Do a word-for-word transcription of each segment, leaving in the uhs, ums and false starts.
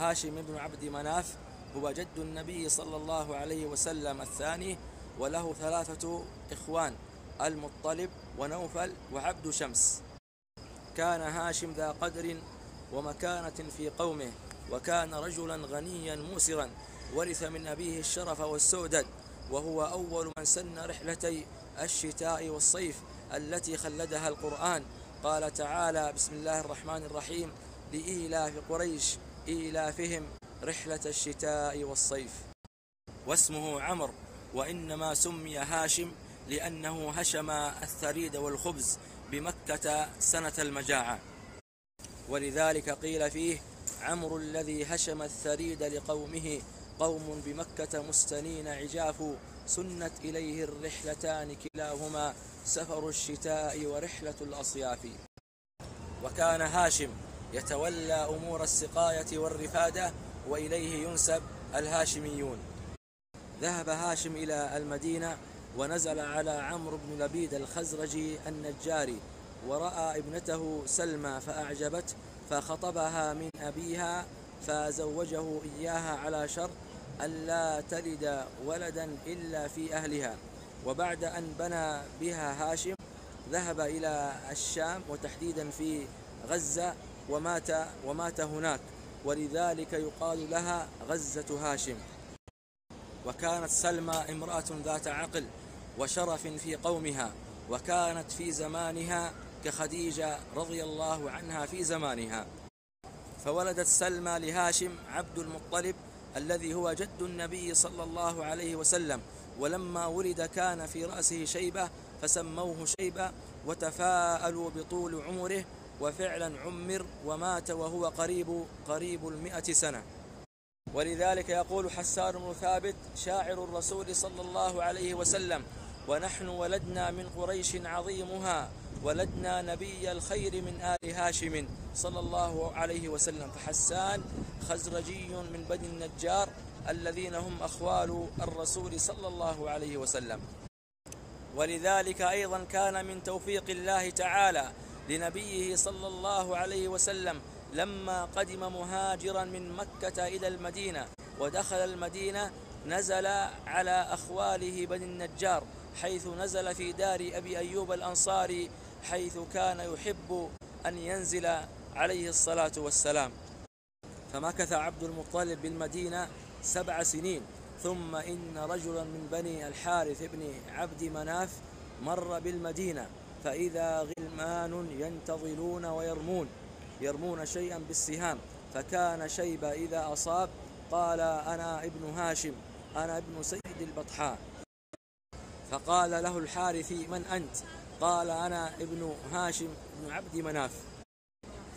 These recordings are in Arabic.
هاشم بن عبد مناف هو جد النبي صلى الله عليه وسلم الثاني، وله ثلاثة إخوان: المطلب ونوفل وعبد شمس. كان هاشم ذا قدر ومكانة في قومه، وكان رجلا غنيا موسرا، ورث من أبيه الشرف والسؤدد، وهو أول من سن رحلتي الشتاء والصيف التي خلدها القرآن. قال تعالى: بسم الله الرحمن الرحيم، لإيلاف قريش إيلافهم رحلة الشتاء والصيف. واسمه عمرو، وإنما سمي هاشم لأنه هشم الثريد والخبز بمكة سنة المجاعة، ولذلك قيل فيه: عمرو الذي هشم الثريد لقومه، قوم بمكة مستنين عجاف، سنت إليه الرحلتان كلاهما، سفر الشتاء ورحلة الأصياف. وكان هاشم يتولى أمور السقاية والرفادة، وإليه ينسب الهاشميون. ذهب هاشم إلى المدينة ونزل على عمرو بن لبيد الخزرجي النجاري، ورأى ابنته سلمة فأعجبته، فخطبها من أبيها، فزوجه إياها على شرط ألا تلد ولدا إلا في أهلها. وبعد أن بنى بها هاشم ذهب إلى الشام، وتحديدا في غزة، ومات ومات هناك، ولذلك يقال لها غزة هاشم. وكانت سلمة امرأة ذات عقل وشرف في قومها، وكانت في زمانها كخديجة رضي الله عنها في زمانها. فولدت سلمة لهاشم عبد المطلب الذي هو جد النبي صلى الله عليه وسلم، ولما ولد كان في رأسه شيبة فسموه شيبة، وتفاءلوا بطول عمره، وفعلا عمر ومات وهو قريب قريب المئة سنة. ولذلك يقول حسان بن ثابت شاعر الرسول صلى الله عليه وسلم: ونحن ولدنا من قريش عظيمها، ولدنا نبي الخير من آل هاشم صلى الله عليه وسلم. فحسان خزرجي من بني النجار الذين هم أخوال الرسول صلى الله عليه وسلم. ولذلك أيضا كان من توفيق الله تعالى لنبيه صلى الله عليه وسلم لما قدم مهاجرا من مكة إلى المدينة ودخل المدينة، نزل على أخواله بني النجار، حيث نزل في دار أبي أيوب الأنصاري، حيث كان يحب أن ينزل عليه الصلاة والسلام. فمكث عبد المطلب بالمدينة سبع سنين، ثم إن رجلا من بني الحارث بن عبد مناف مر بالمدينة، فإذا غلمان ينتظلون ويرمون يرمون شيئا بالسهام، فكان شيبة إذا أصاب قال: أنا ابن هاشم، أنا ابن سيد البطحاء. فقال له الحارثي: من أنت؟ قال: أنا ابن هاشم بن عبد مناف.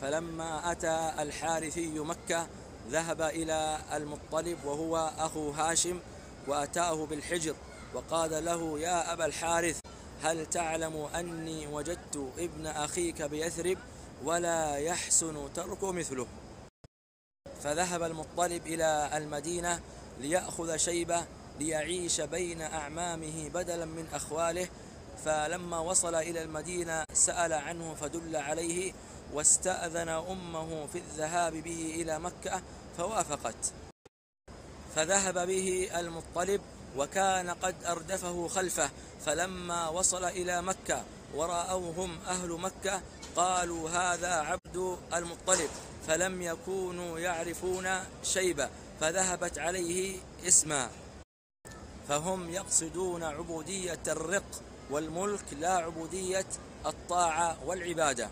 فلما أتى الحارثي مكة ذهب إلى المطلب وهو أخو هاشم، وأتاه بالحجر وقال له: يا أبا الحارث، هل تعلم أني وجدت ابن أخيك بيثرب، ولا يحسن ترك مثله؟ فذهب المطلب إلى المدينة ليأخذ شيبة ليعيش بين أعمامه بدلا من أخواله. فلما وصل إلى المدينة سأل عنه فدل عليه، واستأذن أمه في الذهاب به إلى مكة فوافقت. فذهب به المطلب، وكان قد أردفه خلفه. فلما وصل إلى مكة ورأوهم أهل مكة قالوا: هذا عبد المطلب، فلم يكونوا يعرفون شيبة، فذهبت عليه اسما. فهم يقصدون عبودية الرق والملك، لا عبودية الطاعة والعبادة.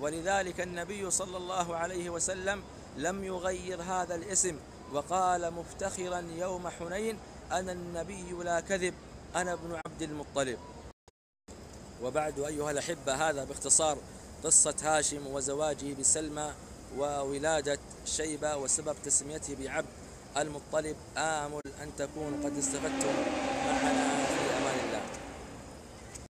ولذلك النبي صلى الله عليه وسلم لم يغير هذا الاسم، وقال مفتخرا يوم حنين: أنا النبي لا كذب، أنا ابن عبد المطلب. وبعد أيها الأحبة، هذا باختصار قصة هاشم وزواجه بسلمة، وولادة شيبة، وسبب تسميته بعبد المطلب. آمل أن تكونوا قد استفدتم معنا.